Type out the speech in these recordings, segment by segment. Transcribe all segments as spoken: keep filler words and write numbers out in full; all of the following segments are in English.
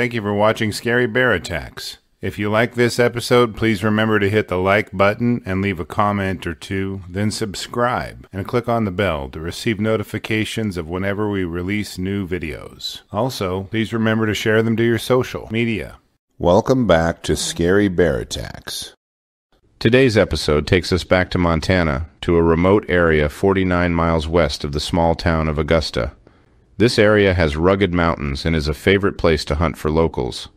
Thank you for watching Scary Bear Attacks. If you like this episode, please remember to hit the like button and leave a comment or two, then subscribe and click on the bell to receive notifications of whenever we release new videos. Also, please remember to share them to your social media. Welcome back to Scary Bear Attacks. Today's episode takes us back to Montana, to a remote area forty-nine miles west of the small town of Augusta. This area has rugged mountains and is a favorite place to hunt for locals.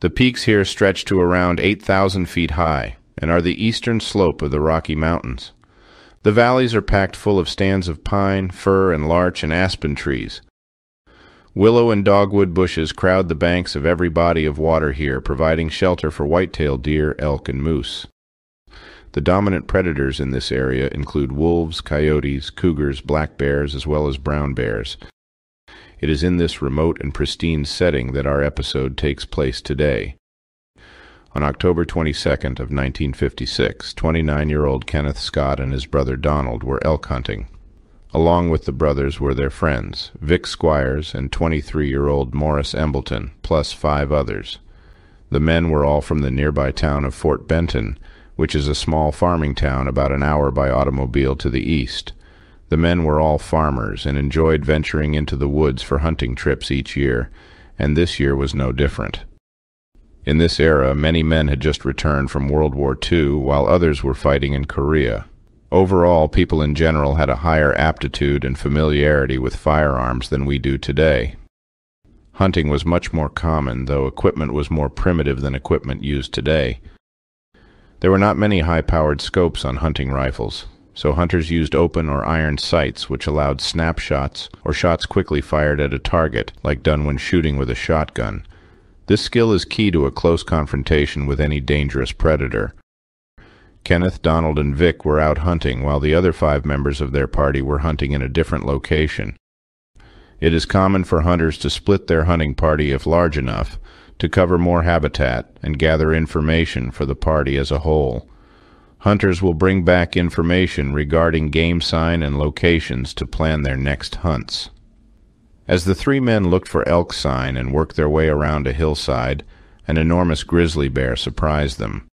The peaks here stretch to around eight thousand feet high and are the eastern slope of the Rocky Mountains. The valleys are packed full of stands of pine, fir, and larch and aspen trees. Willow and dogwood bushes crowd the banks of every body of water here, providing shelter for white-tailed deer, elk, and moose. The dominant predators in this area include wolves, coyotes, cougars, black bears, as well as brown bears. It is in this remote and pristine setting that our episode takes place today. On October twenty-second of nineteen fifty-six, twenty-nine-year-old Kenneth Scott and his brother Donald were elk hunting. Along with the brothers were their friends, Vic Squires and twenty-three-year-old Morris Embleton, plus five others. The men were all from the nearby town of Fort Benton, which is a small farming town about an hour by automobile to the east. The men were all farmers and enjoyed venturing into the woods for hunting trips each year, and this year was no different. In this era, many men had just returned from World War Two, while others were fighting in Korea. Overall, people in general had a higher aptitude and familiarity with firearms than we do today. Hunting was much more common, though equipment was more primitive than equipment used today. There were not many high-powered scopes on hunting rifles, so hunters used open or iron sights, which allowed snapshots or shots quickly fired at a target, like done when shooting with a shotgun. This skill is key to a close confrontation with any dangerous predator. Kenneth, Donald, and Vic were out hunting, while the other five members of their party were hunting in a different location. It is common for hunters to split their hunting party, if large enough, to cover more habitat and gather information for the party as a whole. Hunters will bring back information regarding game sign and locations to plan their next hunts. As the three men looked for elk sign and worked their way around a hillside, an enormous grizzly bear surprised them.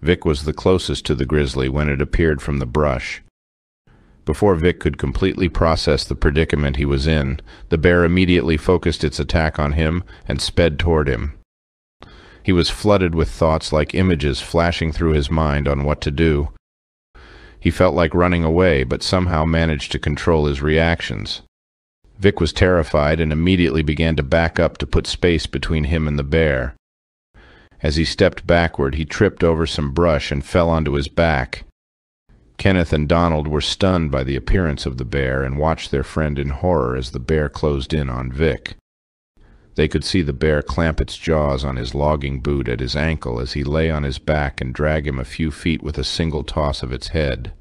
Vic was the closest to the grizzly when it appeared from the brush. Before Vic could completely process the predicament he was in, the bear immediately focused its attack on him and sped toward him. He was flooded with thoughts like images flashing through his mind on what to do. He felt like running away, but somehow managed to control his reactions. Vic was terrified and immediately began to back up to put space between him and the bear. As he stepped backward, he tripped over some brush and fell onto his back. Kenneth and Donald were stunned by the appearance of the bear and watched their friend in horror as the bear closed in on Vic. They could see the bear clamp its jaws on his logging boot at his ankle as he lay on his back and drag him a few feet with a single toss of its head.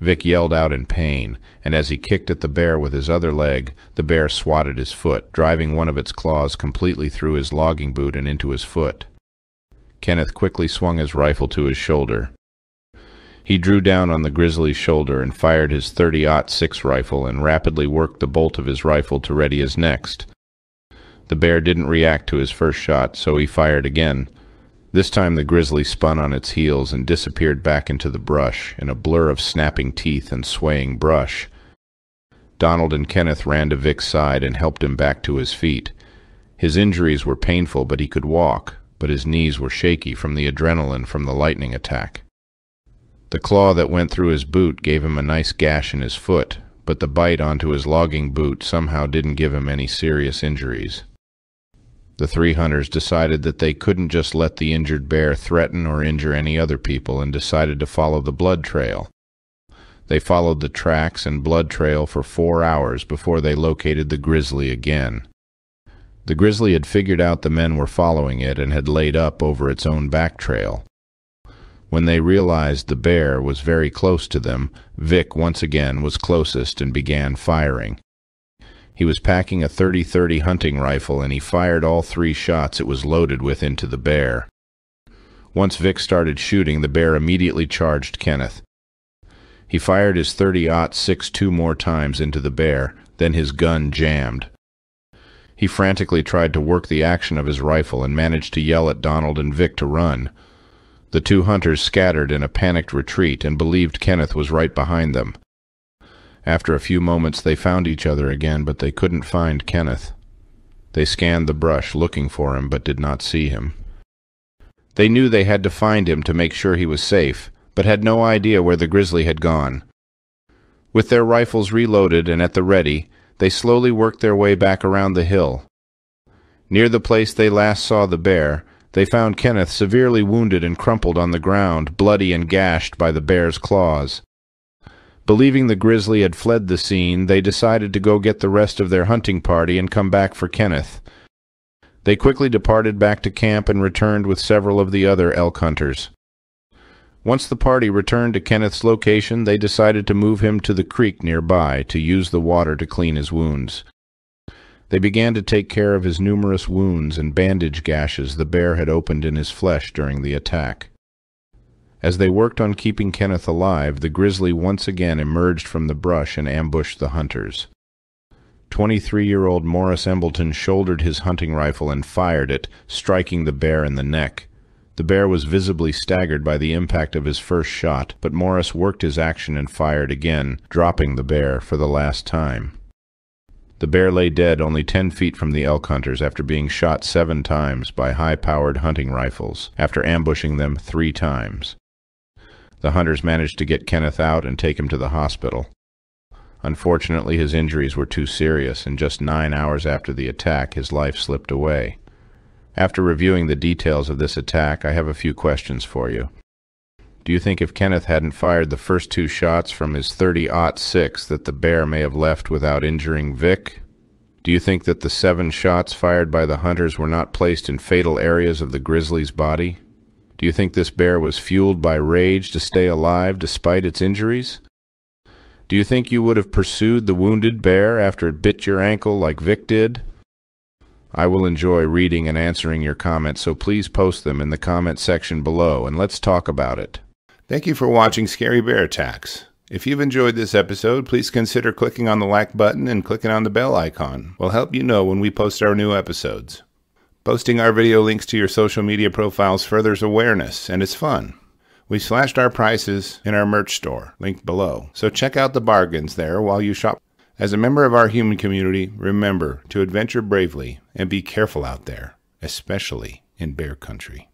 Vic yelled out in pain, and as he kicked at the bear with his other leg, the bear swatted his foot, driving one of its claws completely through his logging boot and into his foot. Kenneth quickly swung his rifle to his shoulder. He drew down on the grizzly's shoulder and fired his thirty aught six rifle and rapidly worked the bolt of his rifle to ready his next. The bear didn't react to his first shot, so he fired again. This time the grizzly spun on its heels and disappeared back into the brush in a blur of snapping teeth and swaying brush. Donald and Kenneth ran to Vic's side and helped him back to his feet. His injuries were painful, but he could walk, but his knees were shaky from the adrenaline from the lightning attack. The claw that went through his boot gave him a nice gash in his foot, but the bite onto his logging boot somehow didn't give him any serious injuries. The three hunters decided that they couldn't just let the injured bear threaten or injure any other people and decided to follow the blood trail. They followed the tracks and blood trail for four hours before they located the grizzly again. The grizzly had figured out the men were following it and had laid up over its own back trail. When they realized the bear was very close to them, Vic once again was closest and began firing. He was packing a thirty thirty hunting rifle, and he fired all three shots it was loaded with into the bear. Once Vic started shooting, the bear immediately charged Kenneth. He fired his thirty aught six two more times into the bear, then his gun jammed. He frantically tried to work the action of his rifle and managed to yell at Donald and Vic to run. The two hunters scattered in a panicked retreat and believed Kenneth was right behind them. After a few moments they found each other again, but they couldn't find Kenneth. They scanned the brush looking for him, but did not see him. They knew they had to find him to make sure he was safe, but had no idea where the grizzly had gone. With their rifles reloaded and at the ready, they slowly worked their way back around the hill. Near the place they last saw the bear, they found Kenneth severely wounded and crumpled on the ground, bloody and gashed by the bear's claws. Believing the grizzly had fled the scene, they decided to go get the rest of their hunting party and come back for Kenneth. They quickly departed back to camp and returned with several of the other elk hunters. Once the party returned to Kenneth's location, they decided to move him to the creek nearby to use the water to clean his wounds. They began to take care of his numerous wounds and bandage gashes the bear had opened in his flesh during the attack. As they worked on keeping Kenneth alive, the grizzly once again emerged from the brush and ambushed the hunters. Twenty-three-year-old Morris Embleton shouldered his hunting rifle and fired it, striking the bear in the neck. The bear was visibly staggered by the impact of his first shot, but Morris worked his action and fired again, dropping the bear for the last time. The bear lay dead only ten feet from the elk hunters after being shot seven times by high-powered hunting rifles, after ambushing them three times. The hunters managed to get Kenneth out and take him to the hospital. Unfortunately, his injuries were too serious, and just nine hours after the attack, his life slipped away. After reviewing the details of this attack, I have a few questions for you. Do you think if Kenneth hadn't fired the first two shots from his thirty aught six that the bear may have left without injuring Vic? Do you think that the seven shots fired by the hunters were not placed in fatal areas of the grizzly's body? Do you think this bear was fueled by rage to stay alive despite its injuries? Do you think you would have pursued the wounded bear after it bit your ankle like Vic did? I will enjoy reading and answering your comments, so please post them in the comment section below, and let's talk about it. Thank you for watching Scary Bear Attacks. If you've enjoyed this episode, please consider clicking on the like button and clicking on the bell icon. We'll help you know when we post our new episodes. Posting our video links to your social media profiles furthers awareness, and it's fun. We slashed our prices in our merch store, linked below, so check out the bargains there while you shop. As a member of our human community, remember to adventure bravely and be careful out there, especially in bear country.